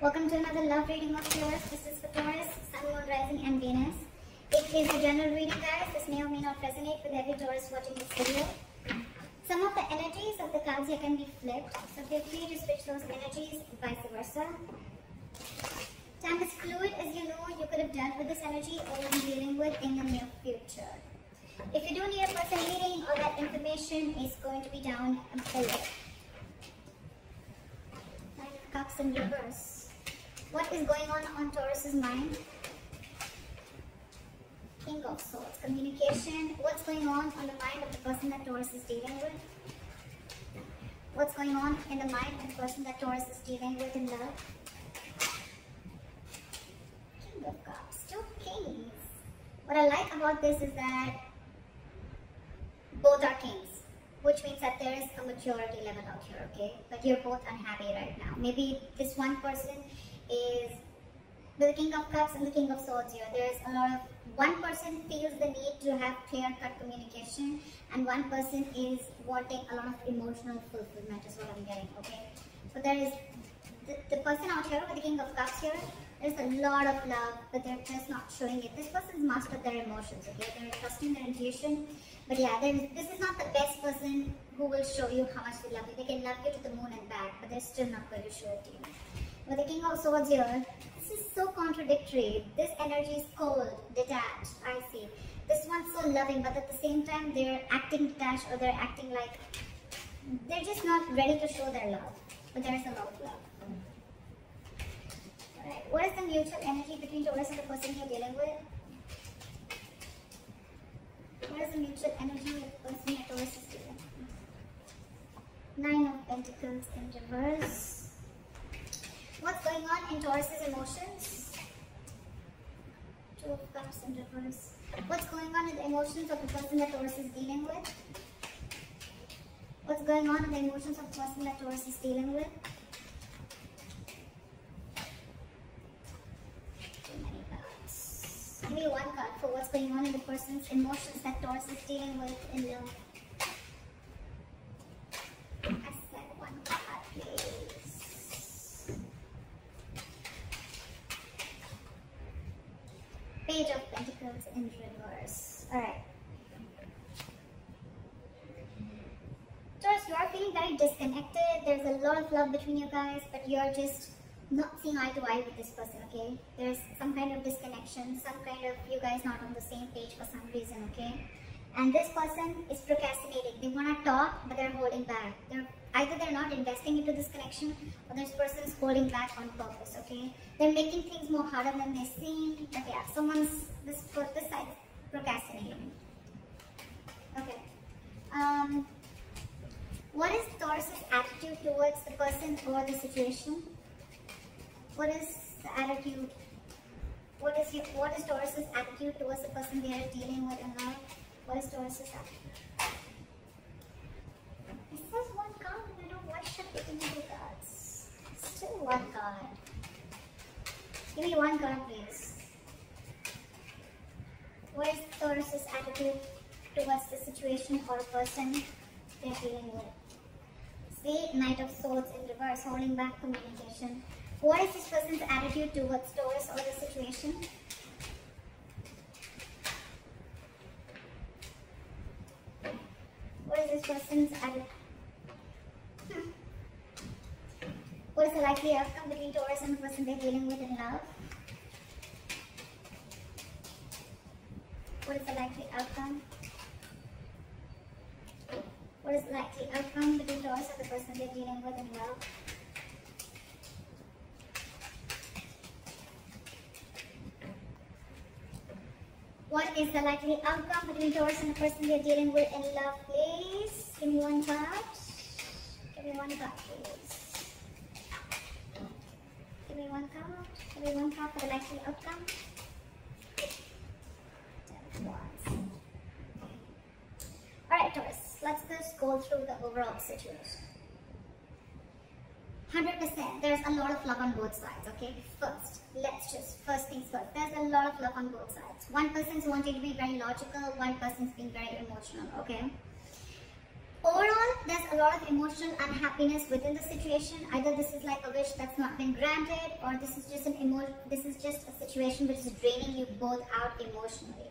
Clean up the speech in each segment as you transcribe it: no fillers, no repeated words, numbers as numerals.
Welcome to another love reading of Taurus. This is for Taurus, Sun, Moon, Rising, and Venus. It is a general reading, guys. This may or may not resonate with every Taurus watching this video. Some of the energies of the cards here can be flipped, so feel free to switch those energies, vice versa. Time is fluid, as you know. You could have dealt with this energy or you'll be dealing with in the near future. If you do need a personal reading, all that information is going to be down below. Nine of Cups in reverse. What is going on Taurus's mind? King of Swords. Communication. What's going on the mind of the person that Taurus is dealing with? What's going on in the mind of the person that Taurus is dealing with in love? King of Cups. Two kings. What I like about this is that both are kings, which means that there is a maturity level out here, okay? But you're both unhappy right now. Maybe this one person is with the King of Cups and the King of Swords here. There is a lot of, one person feels the need to have clear-cut communication, and one person is wanting a lot of emotional fulfillment is what I'm getting, okay? So there is the person out here with the King of Cups here. There's a lot of love, but they're just not showing it. This person's mastered their emotions, okay? They're trusting their intuition. But yeah, this is not the best person who will show you how much they love you. They can love you to the moon and back, but they're still not going to show it to you. With the King of Swords here, this is so contradictory. This energy is cold, detached, icy. This one's so loving, but at the same time, they're acting detached, or they're acting like they're just not ready to show their love. But there's a lot of love. What is the mutual energy between Taurus and the person you're dealing with? What is the mutual energy of the person that Taurus is dealing with? Nine of Pentacles in reverse. What's going on in Taurus's emotions? Two of Cups in reverse. What's going on in the emotions of the person that Taurus is dealing with? What's going on in the emotions of the person that Taurus is dealing with? Give me one card for what's going on in the person's emotions that Taurus is dealing with in love. I said one card, please. Page of Pentacles in reverse. Alright. Taurus, you are feeling very disconnected. There's a lot of love between you guys, but you're just not seeing eye to eye with this person, okay? There's some kind of disconnection, some kind of you guys not on the same page for some reason, okay? And this person is procrastinating. They want to talk, but they're holding back. Either they're not investing into this connection, or this person's holding back on purpose, okay? They're making things more harder than they seem, but yeah, this side procrastinating. Okay. What is Taurus's attitude towards the person or the situation? What is the attitude? What is Taurus's attitude towards the person they are dealing with in life? What is Taurus's attitude? It says one card, and I don't know why should I take two cards. Still one card. Give me one card, please. What is Taurus's attitude towards the situation or person they're dealing with? See, Knight of Swords in reverse, holding back communication. What is this person's attitude towards Taurus or the situation? What is this person's attitude? What is the likely outcome between Taurus and the person they're dealing with in love? What is the likely outcome? What is the likely outcome between Taurus and the person they're dealing with in love? What is the likely outcome between Taurus and the person they're dealing with in love, please? Give me one card. Give me one card, please. Give me one card. Give me one card for the likely outcome. Alright, Taurus, let's just go through the overall situation. 100%. There's a lot of love on both sides, okay? First things first. There's a lot of love on both sides. One person's wanting to be very logical, one person's being very emotional, okay? Overall, there's a lot of emotion and happiness within the situation. Either this is like a wish that's not been granted, or this is just an a situation which is draining you both out emotionally.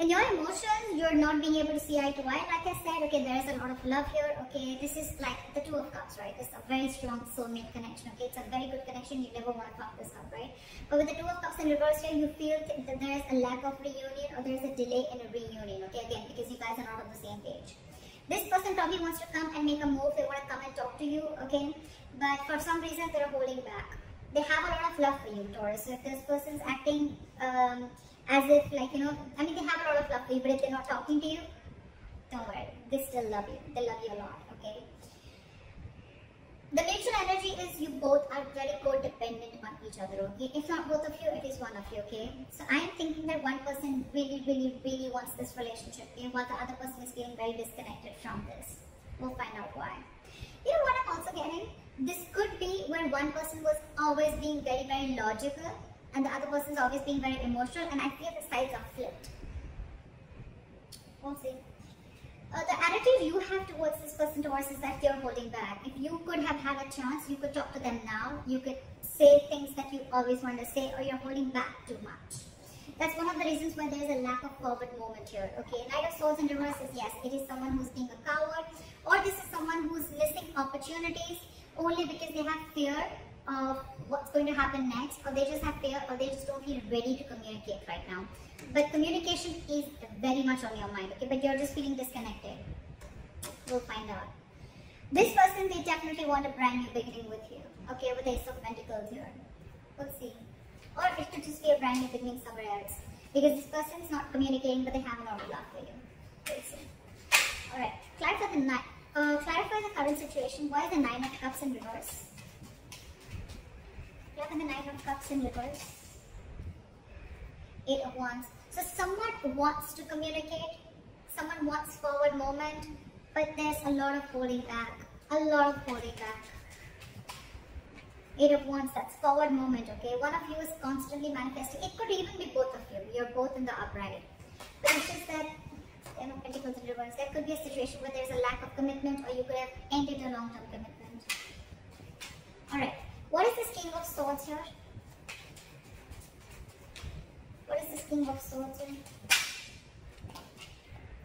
In your emotions, you're not being able to see eye to eye. Like I said, okay, there is a lot of love here. Okay, this is like the Two of Cups, right? This is a very strong soulmate connection. Okay, it's a very good connection. You never want to fuck this up, right? But with the Two of Cups in reverse here, you feel that there is a lack of reunion, or there is a delay in a reunion. Okay, again, because you guys are not on the same page. This person probably wants to come and make a move. They want to come and talk to you, okay? But for some reason, they're holding back. They have a lot of love for you, Taurus. So if this person's acting as if, like, you know, I mean, they have a lot of love for you, but if they're not talking to you, don't worry, they still love you. They love you a lot, okay? The mutual energy is you both are very codependent on each other, okay? If not both of you, at least one of you, okay? So I'm thinking that one person really, really, really wants this relationship, okay? While the other person is feeling very disconnected from this. We'll find out why. You know what I'm also getting? This could be where one person was always being very, very logical, and the other person is always being very emotional, and I feel the sides are flipped. We'll see. The attitude you have towards this person, Taurus, is that you're holding back. If you could have had a chance, you could talk to them now. You could say things that you always want to say, or you're holding back too much. That's one of the reasons why there's a lack of forward movement here, okay? Knight of Swords in reverse is, yes, it is someone who's being a coward, or this is someone who's missing opportunities only because they have fear of what's going to happen next, or they just have fear, or they just don't feel ready to communicate right now. But communication is very much on your mind, okay? But you're just feeling disconnected. We'll find out. This person, they definitely want a brand new beginning with you, okay? With the Ace of Pentacles here. We'll see. Or it could just be a brand new beginning somewhere else, because this person's not communicating, but they have a lot of love for you. We'll see. Alright, clarify the current situation. Why the Nine of Cups in reverse? And the Nine of Cups in reverse, Eight of Wands. So someone wants to communicate, someone wants forward movement, but there's a lot of holding back, Eight of Wands, that's forward movement, okay? One of you is constantly manifesting. It could even be both of you. You're both in the upright. But it's just that, you know, Pentacles in reverse. There could be a situation where there's a lack of commitment, or you could have ended a long-term commitment. Alright. What is this King of Swords here?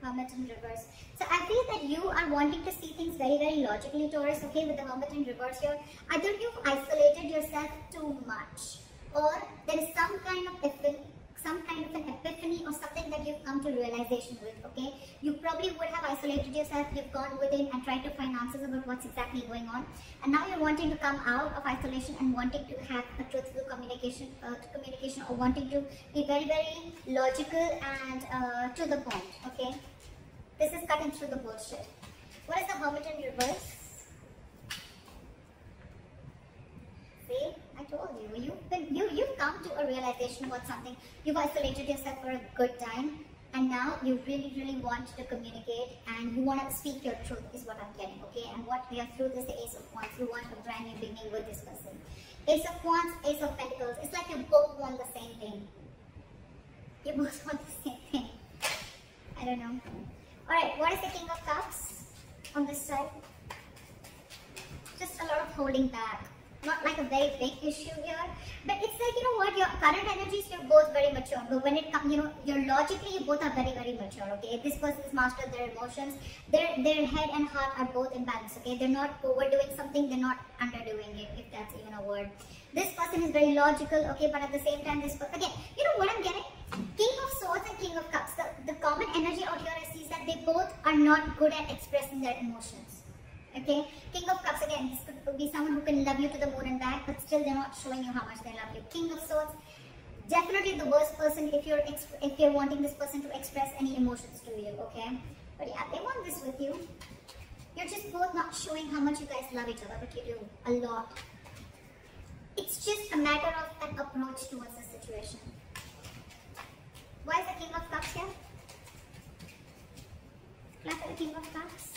Hermit in reverse. So I feel that you are wanting to see things very, very logically, Taurus, okay, with the Hermit in reverse here. Either you've isolated yourself too much, or there is some kind of an epiphany or something that you've come to realization with, okay? You probably would have isolated yourself, you've gone within and tried to find answers about what's exactly going on. And now you're wanting to come out of isolation and wanting to have a truthful communication, or wanting to be very, very logical and to the point, okay? This is cutting through the bullshit. What is the Hermit in reverse? See? I told you, you've come to a realization about something. You've isolated yourself for a good time, and now you really, really want to communicate, and you want to speak your truth is what I'm getting, okay? And what we are through is the Ace of Wands. You want a brand new beginning with this person. Ace of Wands, Ace of Pentacles. It's like you both want the same thing. I don't know. Alright, what is the King of Cups on this side? Just a lot of holding back. Not like a very big issue here, but it's like, you know what, your current energies, you're both very mature, but when it comes, you know, you're logically, you both are very, very mature, okay? This person's mastered their emotions, their head and heart are both in balance, okay? They're not overdoing something, they're not underdoing it, if that's even a word. This person is very logical, okay, but at the same time, this person, again, you know what I'm getting? King of Swords and King of Cups, the common energy out here I see is that they both are not good at expressing their emotions. Okay, King of Cups, again, this could be someone who can love you to the moon and back, but still they're not showing you how much they love you. King of Swords, definitely the worst person if you're wanting this person to express any emotions to you, okay? But yeah, they want this with you. You're just both not showing how much you guys love each other, but you do, a lot. It's just a matter of an approach towards the situation. Why is the King of Cups here? Clap the King of Cups.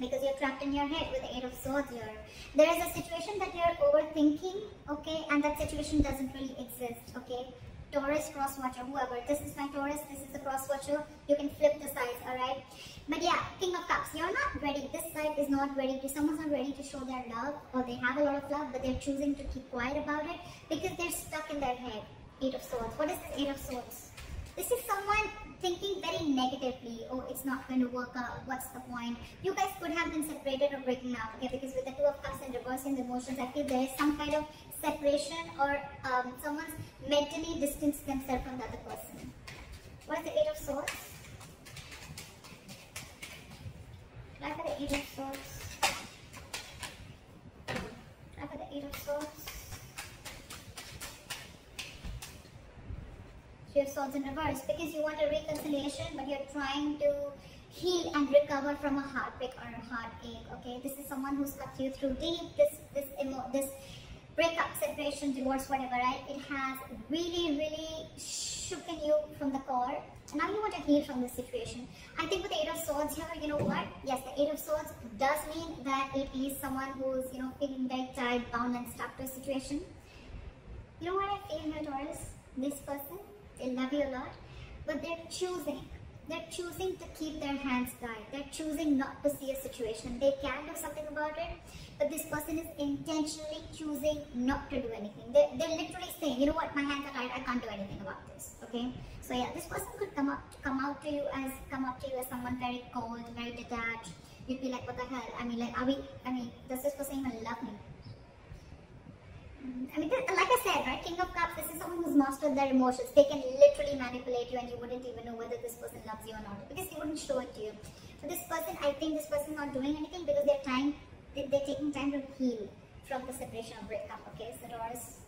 Because you're trapped in your head with the Eight of Swords here. There is a situation that you're overthinking, okay? And that situation doesn't really exist, okay? Taurus cross watcher, whoever. This is my Taurus, this is the cross watcher. You can flip the sides, alright? But yeah, King of Cups, you're not ready. This side is not ready. Someone's not ready to show their love, or they have a lot of love, but they're choosing to keep quiet about it because they're stuck in their head. Eight of Swords. What is this Eight of Swords? This is someone thinking very negatively. Oh, it's not going to work out. What's the point? You guys could have been separated or breaking up, okay? Because with the Two of Cups and reversing the emotions, I feel there is some kind of separation or someone's mentally distanced themselves from the other person. What is the Eight of Swords? Try for the Eight of Swords. Try for the Eight of Swords. Three of Swords in reverse, because you want a reconciliation, but you're trying to heal and recover from a heartbreak or a heartache. Okay, this is someone who's cut you through deep. This breakup, separation, divorce, whatever, right? It has really, really shooken you from the core. Now you want to heal from this situation. I think with the Eight of Swords here, you know what? Yes, the Eight of Swords does mean that it is someone who's, you know, feeling very tied, bound, and stuck to a situation. You know what I feel here, Taurus? This person, they love you a lot, but they're choosing to keep their hands tied. They're choosing not to see a situation. They can do something about it, but this person is intentionally choosing not to do anything. They're literally saying, you know what, my hands are tied, I can't do anything about this. Okay, so yeah, this person could come up to you as someone very cold, very detached. You'd be like, what the hell? I mean, like, does this person even love me? I mean, like I said, right, King of Cups, this is someone who's mastered their emotions. They can literally manipulate you and you wouldn't even know whether this person loves you or not, because they wouldn't show it to you. So this person, I think this person's not doing anything because they're taking time to heal from the separation or breakup, okay? So Taurus,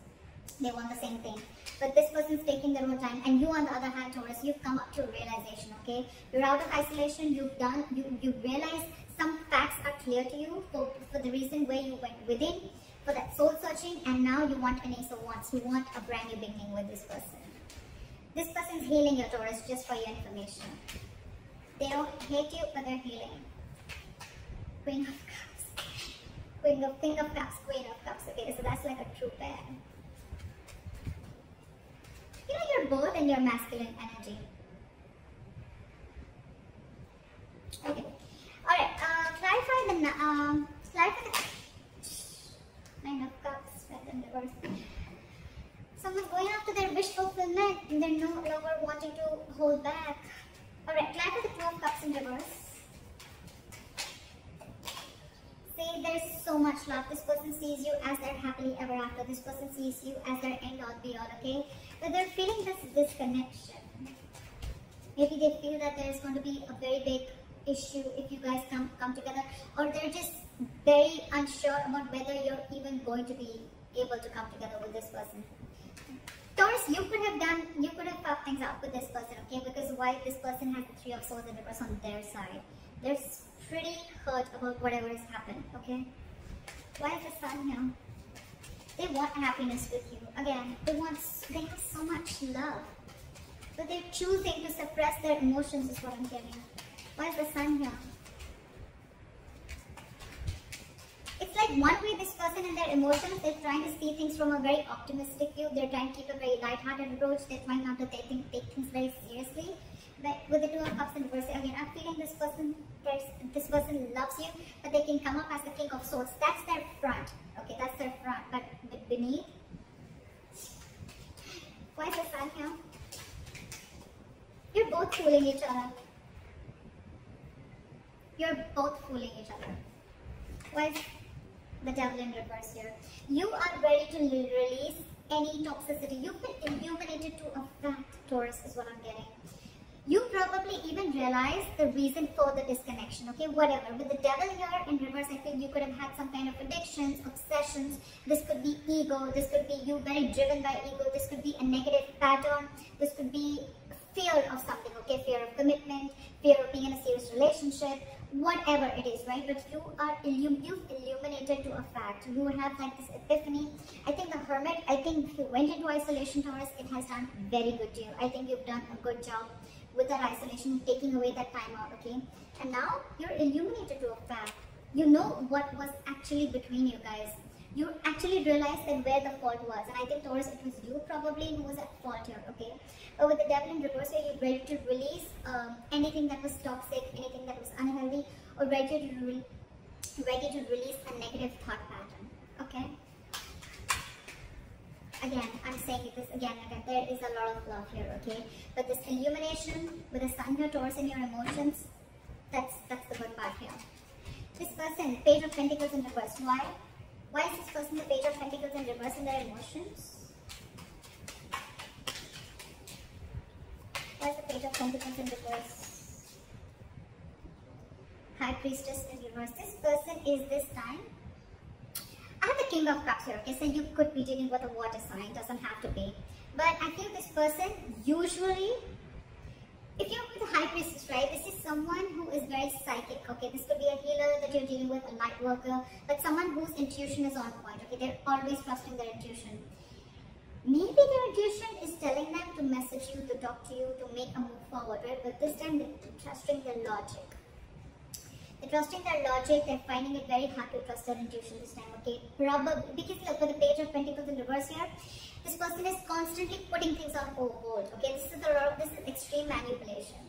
they want the same thing. But this person's taking their own time, and you on the other hand, Taurus, you've come up to a realization, okay? You're out of isolation, you realize some facts are clear to you for the reason where you went within, for that soul searching, and now you want an Ace of Wands. You want a brand new beginning with this person. This person's healing your Taurus, just for your information. They don't hate you, but they're healing. Queen of Cups. King of Cups, Queen of Cups. Okay, so that's like a true pair. You know, you're both in your masculine energy. Okay. Alright, clarify the Nine of Cups, and reverse. Someone's going after their wish fulfillment, and they're no longer wanting to hold back. Alright, clarify the Two of Cups in reverse. See, there's so much love. This person sees you as their happily ever after. This person sees you as their end all be all, okay? But they're feeling this disconnection. Maybe they feel that there's going to be a very big issue if you guys come together, or they're just very unsure about whether you're even going to be able to come together with this person. Taurus, you could have fucked things up with this person, okay? Because why? This person has the Three of Swords and the person on their side. They're pretty hurt about whatever has happened, okay? Why is the Sun here? They want happiness with you. Again, they have so much love, but they're choosing to suppress their emotions is what I'm getting. Why is the Sun here? It's like one way this person and their emotions, they're trying to see things from a very optimistic view. They're trying to keep a very light-hearted approach. They're trying not to take things very seriously. But with the Two of Cups in reverse, again, I'm feeling this person loves you, but they can come up as the King of Swords. That's their front. Okay, that's their front. But beneath, why is the Sun here? You're both fooling each other. You're both fooling each other. Why is the Devil in reverse here? You are ready to release any toxicity. You've been illuminated to a fact, Taurus, is what I'm getting. You probably even realize the reason for the disconnection, okay? Whatever. With the Devil here in reverse, I think you could have had some kind of addictions, obsessions. This could be ego. This could be you very driven by ego. This could be a negative pattern. This could be fear of something, okay? Fear of commitment, fear of being in a serious relationship, whatever it is, right? But you've illuminated to a fact. You have like this epiphany. I think the Hermit, I think if you went into isolation, Taurus, it has done very good to you. I think you've done a good job with that isolation, taking away that time out, okay? And now you're illuminated to a fact. You know what was actually between you guys. you actually realized that where the fault was. And I think Taurus, it was you probably who was at fault here, okay? With the devil in reverse, you're ready to release anything that was toxic, anything that was unhealthy, or ready to release a negative thought pattern, okay? Again, I'm saying this again and again, there is a lot of love here, okay? But this illumination with the sun here, Taurus, in your emotions, that's the good part here. This person, Page of Pentacles in reverse. Why? Why is this person the Page of Pentacles in reverse in their emotions? Why is the Page of Pentacles in reverse? High Priestess in reverse. This person is this time. I have the King of Cups here, okay? So you could be dealing with a water sign, doesn't have to be. But I feel this person usually, if you're with the High Priestess, right, this is someone who is very psychic, okay? This could be a healer that you're dealing with, a light worker, but someone whose intuition is on point, okay? They're always trusting their intuition. Maybe their intuition is telling them to message you, to talk to you, to make a move forward, right? But this time, they're trusting their logic. They're trusting their logic, they're finding it very hard to trust their intuition this time, okay? Probably, because look, with the Page of Pentacles in reverse here, this person is constantly putting things on hold, okay? This is extreme manipulation.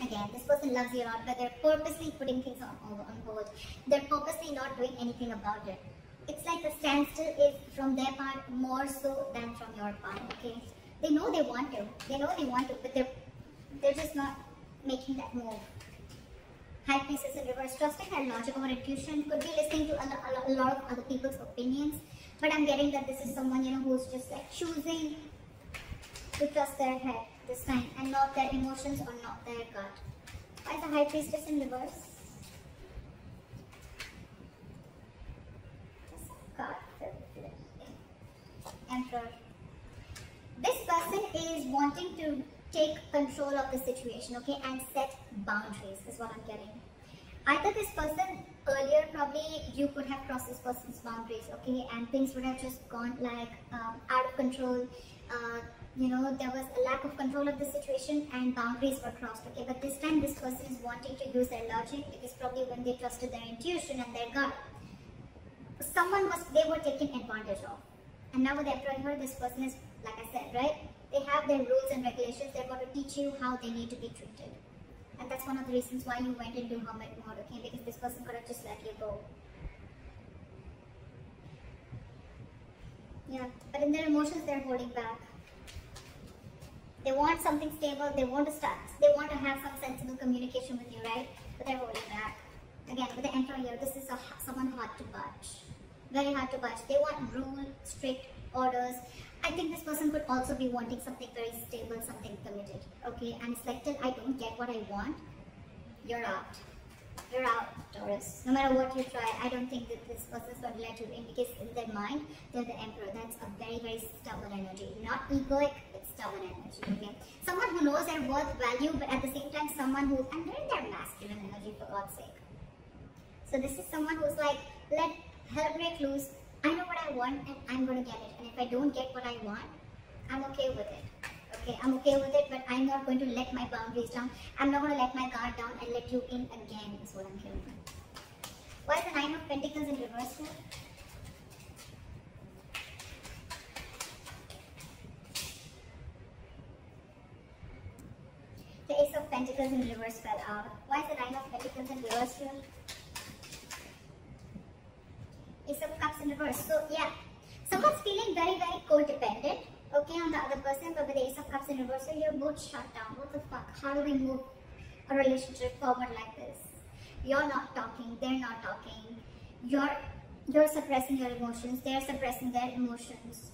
Again, this person loves you a lot, but they're purposely putting things on hold. They're purposely not doing anything about it. It's like the standstill is from their part more so than from your part, okay? They know they want to. They know they want to, but they're just not making that move. High Priestess in reverse, trusting her logic or intuition, could be listening to a lot of other people's opinions, but I'm getting that this is someone, you know, who's just like choosing to trust their head this time and not their emotions or not their gut. Why is the High Priestess in reverse? Emperor. This person is wanting to take control of the situation, okay, and set boundaries is what I'm getting. Either this person earlier, probably you could have crossed this person's boundaries, okay, and things would have just gone like out of control. You know, there was a lack of control of the situation and boundaries were crossed, okay, but this time this person is wanting to use their logic because probably when they trusted their intuition and their gut, they were taken advantage of. And now with the Emperor here, this person is, like I said, right, they have their rules and regulations, they're going to teach you how they need to be treated. And that's one of the reasons why you went into hermit mode, okay, because this person could have just let you go. Yeah, but in their emotions, they're holding back. They want something stable, they want to start, they want to have some sensible communication with you, right, but they're holding back. Again, with the Emperor here, this is someone hard to budge. Very hard to budge. They want rule, strict orders. I think this person could also be wanting something very stable, something committed, okay? And it's like, till I don't get what I want, you're out. You're out, Taurus. No matter what you try, I don't think that this person's going to let you in because in their mind, they're the Emperor. That's a very, very stubborn energy. Not egoic, but stubborn energy, okay? Someone who knows their worth, value, but at the same time, someone who's under their masculine energy, for God's sake. So this is someone who's like, help break loose, I know what I want and I'm going to get it, and if I don't get what I want, I'm okay with it, okay, I'm okay with it, but I'm not going to let my boundaries down, I'm not going to let my guard down and let you in again, is what I'm hearing. Why is the Nine of Pentacles in reverse here? The Ace of Pentacles in reverse fell out. Why is the Nine of Pentacles in reverse here? Ace of Cups in reverse. So yeah, someone's feeling very, very codependent, okay, on the other person, but with the Ace of Cups in reverse, so you're both shut down. What the fuck? How do we move a relationship forward like this? You're not talking, they're not talking. You're suppressing your emotions, they're suppressing their emotions.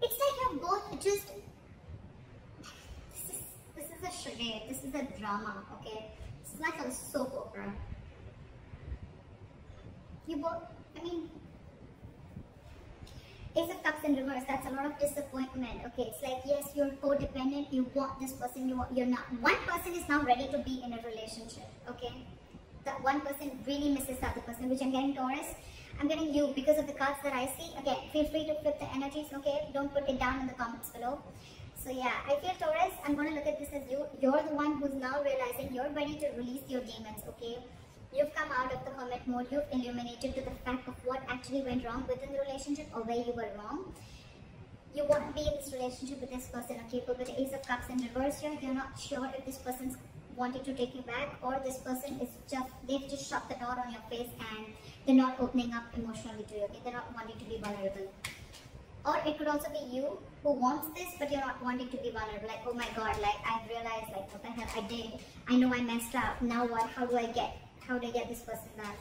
It's like you're both just, this is a charade, this is a drama, okay? It's like a soap opera. You both, I mean, Ace of Cups in reverse, that's a lot of disappointment, okay, it's like, yes, you're codependent, you want this person, you're not, one person is now ready to be in a relationship, okay, that one person really misses the other person, which I'm getting, Taurus, I'm getting you, because of the cards that I see. Again, feel free to flip the energies, okay, don't put it down in the comments below. So yeah, I feel, Taurus, I'm going to look at this as you're the one who's now realizing you're ready to release your demons, okay. You've come out of the hermit that motive illuminated to the fact of what actually went wrong within the relationship or where you were wrong. You won't be in this relationship with this person, okay? But the Ace of Cups in reverse here, you're not sure if this person's wanting to take you back or this person is just, they've just shut the door on your face and they're not opening up emotionally to you, okay? They're not wanting to be vulnerable. Or it could also be you who wants this, but you're not wanting to be vulnerable. Like, oh my God, like I've realized, like what the hell I did. I know I messed up. Now what? How do I get this person back?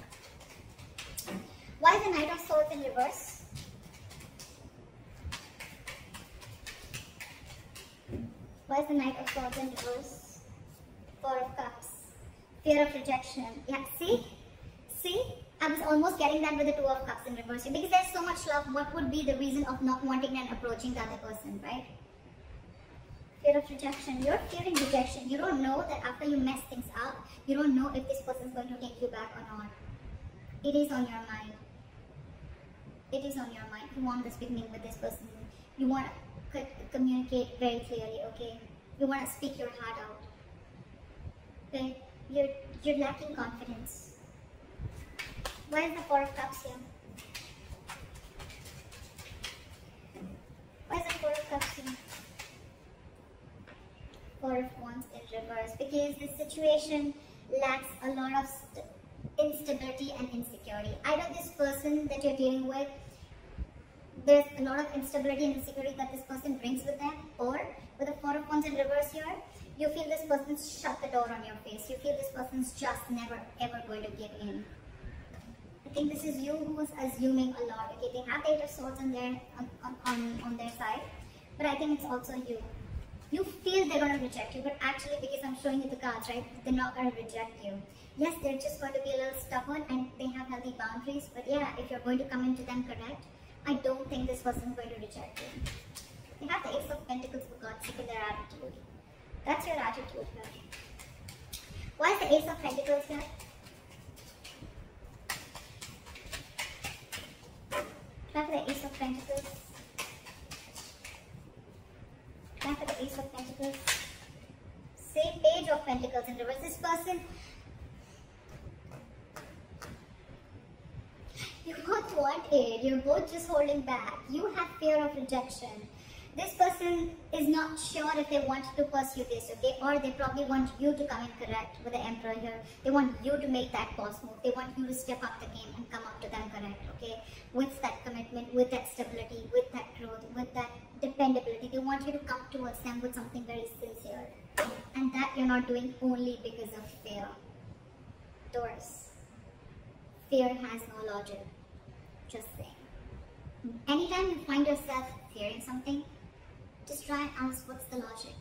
Why the Knight of Swords in reverse? Why is the Knight of Swords in reverse? Four of Cups. Fear of rejection. Yeah, see? See? I was almost getting that with the Two of Cups in reverse here. Because there's so much love, what would be the reason of not wanting and approaching the other person, right? Fear of rejection. You're fearing rejection. You don't know that after you mess things up, you don't know if this person's going to take you back or not. It is on your mind. It is on your mind. You want this beginning with this person. You want to communicate very clearly, okay? You want to speak your heart out. Okay? You're lacking confidence. Why is the Four of Cups here? Why is the Four of Cups here? Four of Wands in reverse. Because this situation lacks a lot of instability and insecurity. Either this person that you're dealing with, there's a lot of instability and insecurity that this person brings with them, or with the Four of Wands in reverse here, you feel this person's shut the door on your face. You feel this person's just never ever going to give in. I think this is you who was assuming a lot. Okay, they have the Eight of Swords on their side, but I think it's also you. You feel they're going to reject you, but actually because I'm showing you the cards, right, they're not going to reject you. Yes, they're just going to be a little stubborn and they have healthy boundaries, but yeah, if you're going to come into them correct, I don't think this person's going to reject you. They have the Ace of Pentacles for God's sake in their attitude. That's your attitude here. Why is the Ace of Pentacles here? Back for the Ace of Pentacles. Back for the Ace of Pentacles. Same Page of Pentacles in reverse. This person, you both want it. You're both just holding back. You have fear of rejection. This person is not sure if they want to pursue this, okay? Or they probably want you to come in correct with the Emperor here. They want you to make that boss move. They want you to step up the game and come up to them correct, okay? With that commitment, with that stability, with that growth, with that dependability. They want you to come towards them with something very sincere. And that you're not doing only because of fear. Taurus, fear has no logic. Just saying. Anytime you find yourself fearing something, just try and ask, what's the logic?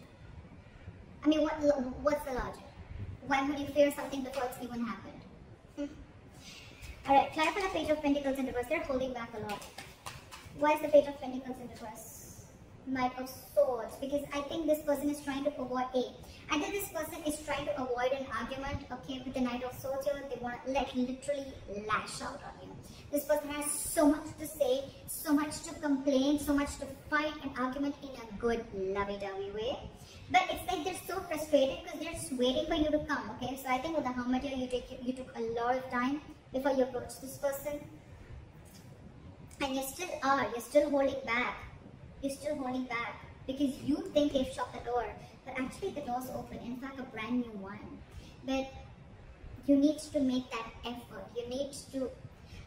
I mean, what's the logic? Why would you fear something before it's even happened? Alright, clarify the Page of Pentacles in reverse. They're holding back a lot. Why is the Page of Pentacles in reverse? Knight of Swords. Because I think this person is trying to avoid I think this person is trying to avoid an argument, okay, with the Knight of Swords here. They want to, like, literally lash out on you. This person has so much to say, so much to complain, so much to fight an argument in a good lovey-dovey way. But it's like they're so frustrated because they're just waiting for you to come, okay? So I think with the Hermit here, you took a lot of time before you approached this person. And you're still holding back. You're still holding back because you think they've shut the door. But actually the door's open, in fact a brand new one. But you need to make that effort. You need to...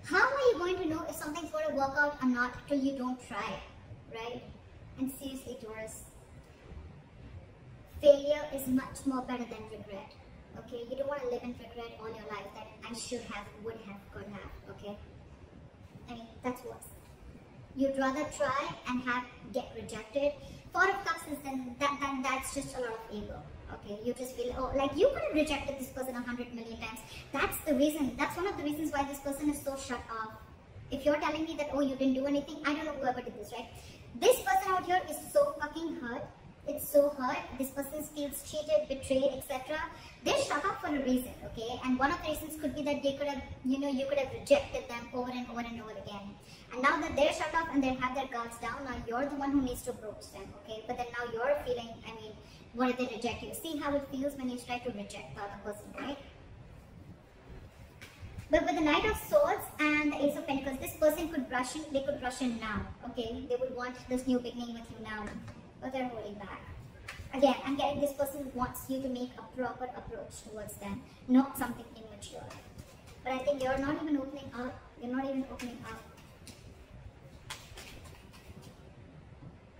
How are you going to know if something's going to work out or not till you don't try, right? And seriously, Taurus, failure is much more better than regret, okay? You don't want to live in regret all your life that I should have, would have, could have, okay? I mean, that's worse. You'd rather try and get rejected. Four of Cups is then that's just a lot of ego. Okay, you just feel, oh, like you could have rejected this person 100 million times. That's the reason, that's one of the reasons why this person is so shut off. If you're telling me that, oh, you didn't do anything, I don't know whoever did this, right? This person out here is so fucking hurt. It's so hurt. This person feels cheated, betrayed, etc. They shut up for a reason, okay? And one of the reasons could be that they could have, you know, you could have rejected them over and over and over again. And now that they're shut up and they have their guards down, now you're the one who needs to approach them, okay? But then now you're feeling, I mean, what if they reject you? See how it feels when you try to reject the other person, right? But with the Knight of Swords and the Ace of Pentacles, this person could rush in, they could rush in now, okay? They would want this new beginning with you now, but they're holding back. Again, I'm getting this person wants you to make a proper approach towards them, not something immature. But I think you're not even opening up,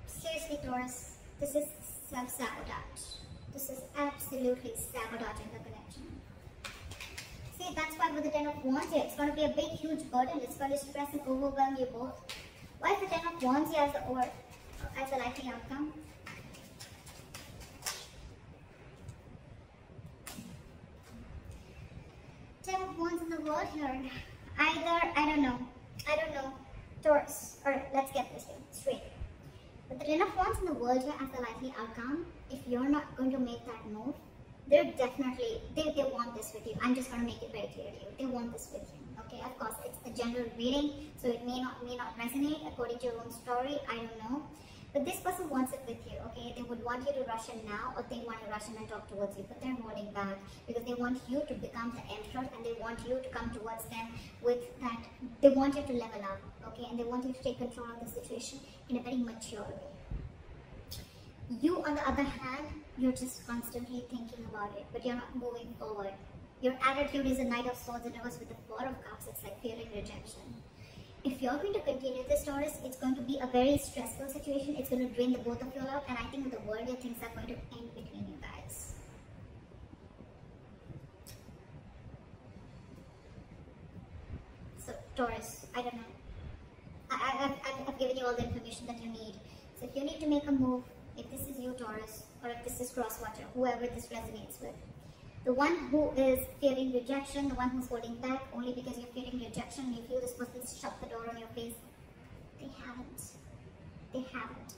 Seriously, Taurus, this is self-sabotage. This is absolutely sabotaging the connection. See, that's why with the Ten of Wands here, it's going to be a big, huge burden. It's going to stress and overwhelm you both. Why is the Ten of Wands here as the likely outcome? Ten of Wands in the world here. I don't know. Taurus, alright, let's get this straight. With the Ten of Wands in the world here as the likely outcome, if you're not going to make that move, they want this with you. I'm just going to make it very clear to you. They want this with you. Okay, of course, it's a general reading, so it may not resonate according to your own story. I don't know. But this person wants it with you, okay? They would want you to rush in now, or they want to rush in and talk towards you, but they're holding back because they want you to become the Emperor, and they want you to come towards them with that. They want you to level up, okay? And they want you to take control of the situation in a very mature way. You, on the other hand, you're just constantly thinking about it, but you're not moving forward. Your attitude is a Knight of Swords and Reverse with the Four of Cups. It's like fearing rejection. If you're going to continue this, Taurus, it's going to be a very stressful situation. It's going to drain the both of you out, and I think with the world, your things are going to end between you guys. So, Taurus, I don't know. I've given you all the information that you need. So, if you need to make a move, if this is you, Taurus, or if this is Crosswatcher, whoever this resonates with, the one who is fearing rejection, the one who's holding back only because you're fearing rejection, you feel this person's shut the door on your face. They haven't.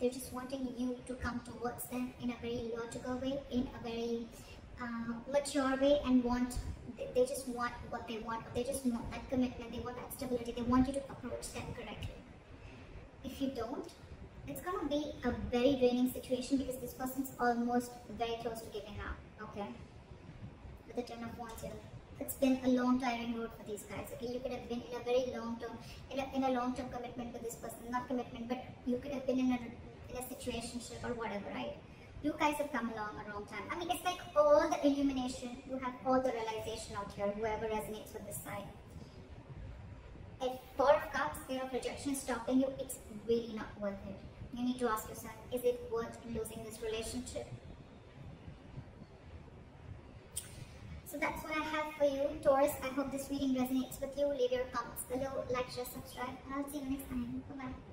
They're just wanting you to come towards them in a very logical way, in a very mature way, and they just want what they want. They just want that commitment. They want that stability. They want you to approach them correctly. If you don't, it's going to be a very draining situation because this person's almost very close to giving up, okay? The Ten of Wands here. It's been a long, tiring road for these guys. Okay, you could have been in a very long-term, in a long-term commitment with this person. Not commitment, but you could have been in a situationship or whatever, right? You guys have come along a long time. I mean, it's like all the illumination. You have all the realization out here. Whoever resonates with this side. If Four of Cups, fear of rejection is stopping you, it's really not worth it. You need to ask yourself: is it worth losing this relationship? So that's what I have for you, Taurus. I hope this reading resonates with you. Leave your comments below, like, share, subscribe, and I'll see you next time. Bye-bye.